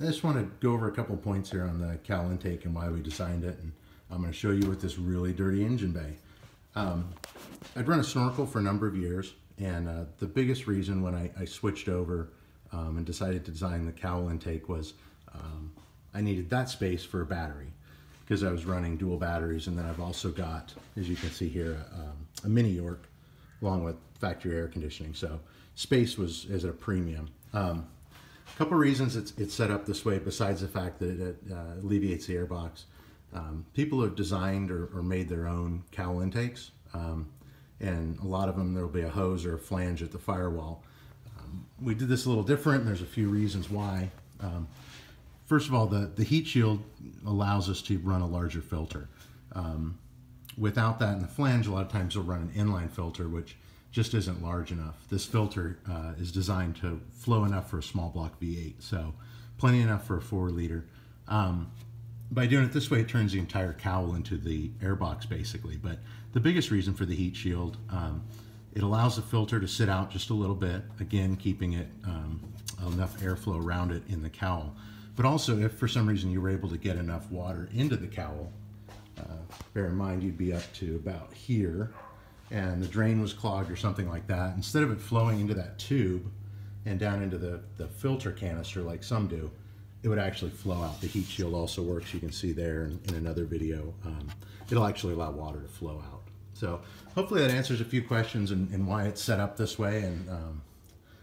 I just want to go over a couple points here on the cowl intake and why we designed it, and I'm going to show you with this really dirty engine bay. I'd run a snorkel for a number of years, and the biggest reason when I switched over and decided to design the cowl intake was I needed that space for a battery, because I was running dual batteries. And then I've also got, as you can see here, a mini York along with factory air conditioning, so space was at a premium. A couple reasons it's set up this way, besides the fact that it alleviates the air box. People have designed or made their own cowl intakes, and a lot of them there'll be a hose or a flange at the firewall. We did this a little different, and there's a few reasons why. First of all, the heat shield allows us to run a larger filter. Without that in the flange, a lot of times we'll run an inline filter, which just isn't large enough. This filter is designed to flow enough for a small block V8, so plenty enough for a 4-liter. By doing it this way, it turns the entire cowl into the airbox, basically. But the biggest reason for the heat shield, it allows the filter to sit out just a little bit, again, keeping it enough airflow around it in the cowl. But also, if for some reason you were able to get enough water into the cowl, bear in mind you'd be up to about here, and the drain was clogged or something like that, instead of it flowing into that tube and down into the filter canister like some do, it would actually flow out. The heat shield also works, you can see there in another video. It'll actually allow water to flow out. So hopefully that answers a few questions and why it's set up this way, and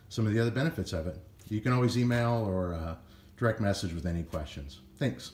some of the other benefits of it. You can always email or direct message with any questions. Thanks.